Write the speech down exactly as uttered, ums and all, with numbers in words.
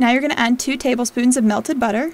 Now you're going to add two tablespoons of melted butter.